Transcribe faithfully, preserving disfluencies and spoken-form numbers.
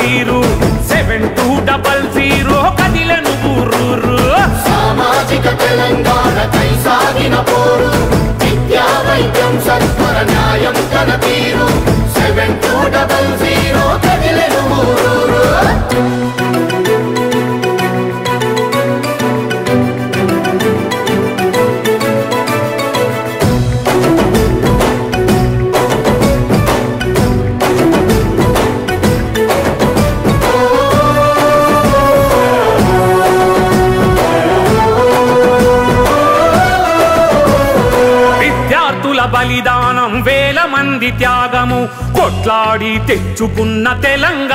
తీరు seven two double zero కదిల నువ్వు సామాజిక తెలంగాణ కై సాగిన పోరు విద్యా వైద్యం సత్వర న్యాయం తన తీరు సెవెన్ టూ డబల్ జీరో కదిల నువ్వు బలిదానం వేల మంది త్యాగము కొట్లాడి తెచ్చుకున్న తెలంగాణ.